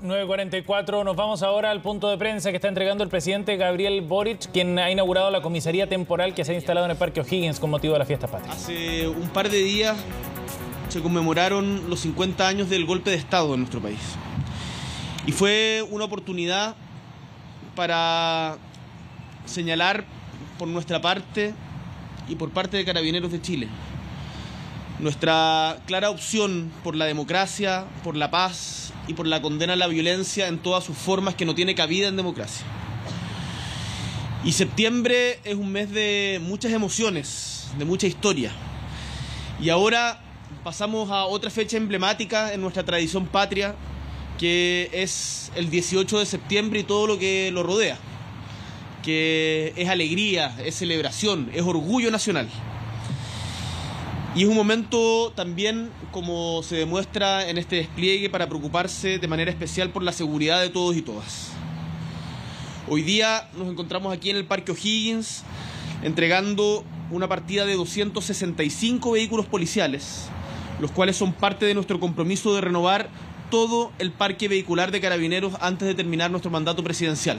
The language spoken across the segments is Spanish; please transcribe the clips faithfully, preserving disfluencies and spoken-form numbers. nueve cuarenta y cuatro, nos vamos ahora al punto de prensa que está entregando el presidente Gabriel Boric, quien ha inaugurado la comisaría temporal que se ha instalado en el Parque O'Higgins con motivo de las Fiestas Patrias. Hace un par de días se conmemoraron los cincuenta años del golpe de Estado en nuestro país. Y fue una oportunidad para señalar por nuestra parte y por parte de Carabineros de Chile nuestra clara opción por la democracia, por la paz y por la condena a la violencia en todas sus formas, que no tiene cabida en democracia. Y septiembre es un mes de muchas emociones, de mucha historia. Y ahora pasamos a otra fecha emblemática en nuestra tradición patria, que es el dieciocho de septiembre y todo lo que lo rodea, que es alegría, es celebración, es orgullo nacional. Y es un momento también, como se demuestra en este despliegue, para preocuparse de manera especial por la seguridad de todos y todas. Hoy día nos encontramos aquí en el Parque O'Higgins entregando una partida de doscientos sesenta y cinco vehículos policiales, los cuales son parte de nuestro compromiso de renovar todo el parque vehicular de Carabineros antes de terminar nuestro mandato presidencial.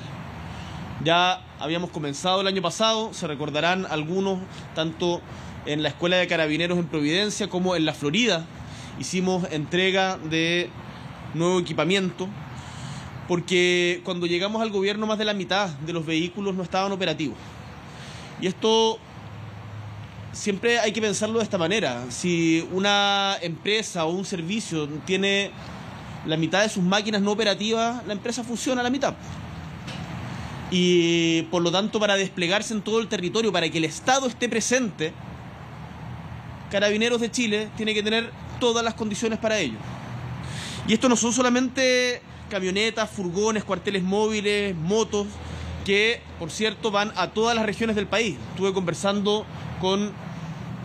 Ya habíamos comenzado el año pasado, se recordarán algunos, tanto en la Escuela de Carabineros en Providencia como en la Florida, hicimos entrega de nuevo equipamiento, porque cuando llegamos al gobierno más de la mitad de los vehículos no estaban operativos. Y esto siempre hay que pensarlo de esta manera. Si una empresa o un servicio tiene la mitad de sus máquinas no operativas, la empresa funciona a la mitad. Y por lo tanto, para desplegarse en todo el territorio, para que el Estado esté presente, Carabineros de Chile tiene que tener todas las condiciones para ello. Y esto no son solamente camionetas, furgones, cuarteles móviles, motos, que por cierto van a todas las regiones del país. Estuve conversando con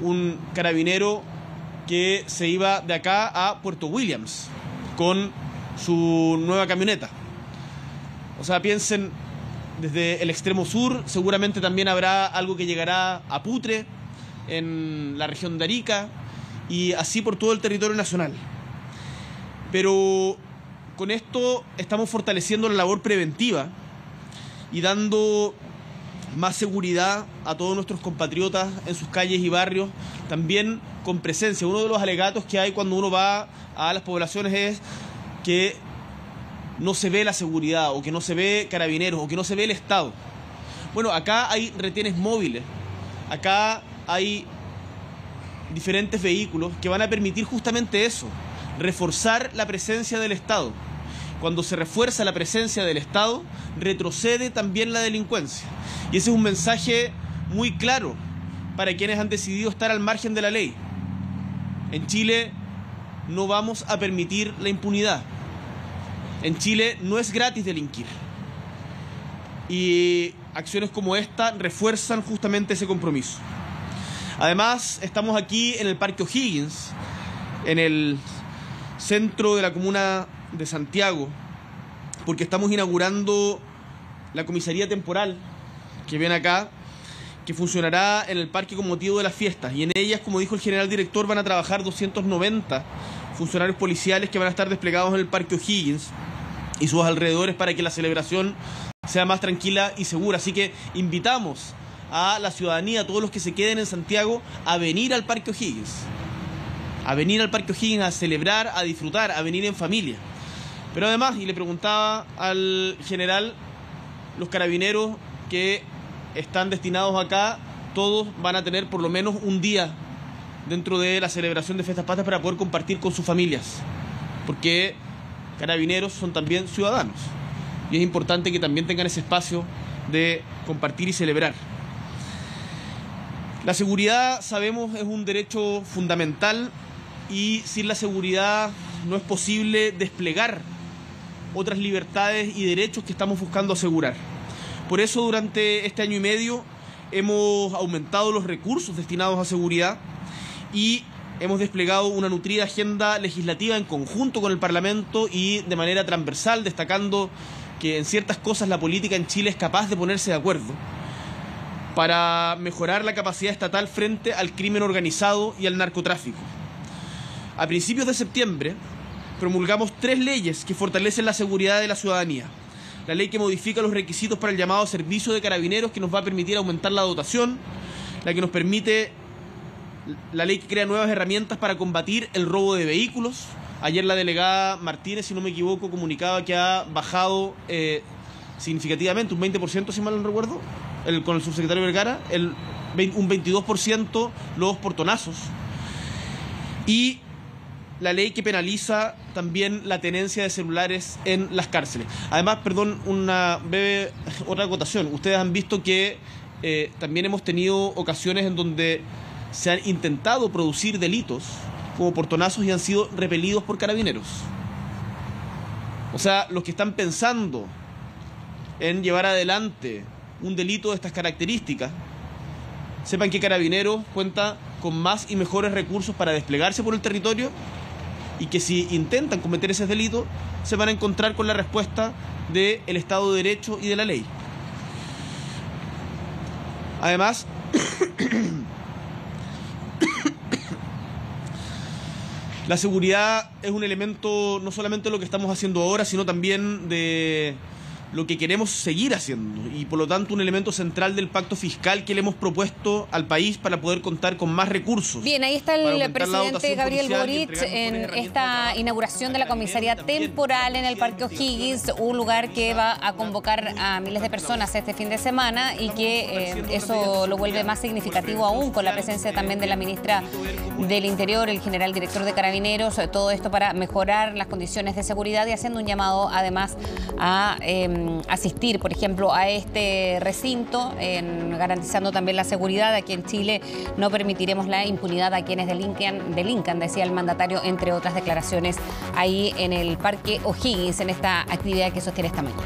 un carabinero que se iba de acá a Puerto Williams con su nueva camioneta. O sea, piensen, desde el extremo sur seguramente también habrá algo que llegará a Putre, en la región de Arica, y así por todo el territorio nacional. Pero con esto estamos fortaleciendo la labor preventiva y dando más seguridad a todos nuestros compatriotas en sus calles y barrios, también con presencia. Uno de los alegatos que hay cuando uno va a las poblaciones es que no se ve la seguridad, o que no se ve Carabineros, o que no se ve el Estado. Bueno, acá hay retenes móviles, acá hay diferentes vehículos que van a permitir justamente eso, reforzar la presencia del Estado. Cuando se refuerza la presencia del Estado, retrocede también la delincuencia. Y ese es un mensaje muy claro para quienes han decidido estar al margen de la ley. En Chile no vamos a permitir la impunidad. En Chile no es gratis delinquir. Y acciones como esta refuerzan justamente ese compromiso. Además, estamos aquí en el Parque O'Higgins, en el centro de la comuna de Santiago, porque estamos inaugurando la comisaría temporal que ven acá, que funcionará en el parque con motivo de las fiestas. Y en ellas, como dijo el general director, van a trabajar doscientos noventa funcionarios policiales que van a estar desplegados en el Parque O'Higgins y sus alrededores, para que la celebración sea más tranquila y segura. Así que invitamos a la ciudadanía, a todos los que se queden en Santiago, a venir al Parque O'Higgins, a venir al Parque O'Higgins a celebrar, a disfrutar, a venir en familia. Pero además, y le preguntaba al general, los carabineros que están destinados acá, todos van a tener por lo menos un día dentro de la celebración de Fiestas Patrias para poder compartir con sus familias, porque carabineros son también ciudadanos, y es importante que también tengan ese espacio de compartir y celebrar. La seguridad, sabemos, es un derecho fundamental, y sin la seguridad no es posible desplegar otras libertades y derechos que estamos buscando asegurar. Por eso, durante este año y medio hemos aumentado los recursos destinados a seguridad y hemos desplegado una nutrida agenda legislativa en conjunto con el Parlamento y de manera transversal, destacando que en ciertas cosas la política en Chile es capaz de ponerse de acuerdo para mejorar la capacidad estatal frente al crimen organizado y al narcotráfico. A principios de septiembre promulgamos tres leyes que fortalecen la seguridad de la ciudadanía. La ley que modifica los requisitos para el llamado servicio de carabineros, que nos va a permitir aumentar la dotación. La que nos permite... La ley que crea nuevas herramientas para combatir el robo de vehículos. Ayer la delegada Martínez, si no me equivoco, comunicaba que ha bajado eh, significativamente, un veinte por ciento, si mal no recuerdo, el, con el subsecretario Vergara, el, un veintidós por ciento los portonazos. Y la ley que penaliza también la tenencia de celulares en las cárceles. Además, perdón, una breve, otra acotación. Ustedes han visto que eh, también hemos tenido ocasiones en donde se han intentado producir delitos como portonazos y han sido repelidos por carabineros. O sea, los que están pensando en llevar adelante un delito de estas características, sepan que Carabineros cuenta con más y mejores recursos para desplegarse por el territorio y que si intentan cometer ese delito, se van a encontrar con la respuesta del Estado de Derecho y de la ley. Además, la seguridad es un elemento no solamente de lo que estamos haciendo ahora, sino también de lo que queremos seguir haciendo y por lo tanto un elemento central del pacto fiscal que le hemos propuesto al país para poder contar con más recursos. Bien, ahí está el presidente Gabriel Boric en esta inauguración de la comisaría temporal en el Parque O'Higgins, un lugar que va a convocar a miles de personas este fin de semana y que eh, eso lo vuelve más significativo aún con la presencia también de la ministra del Interior, el general director de Carabineros, todo esto para mejorar las condiciones de seguridad y haciendo un llamado además a eh, asistir, por ejemplo, a este recinto, en, garantizando también la seguridad. Aquí en Chile no permitiremos la impunidad a quienes delinquen, delincan, decía el mandatario, entre otras declaraciones, ahí en el Parque O'Higgins, en esta actividad que sostiene esta mañana.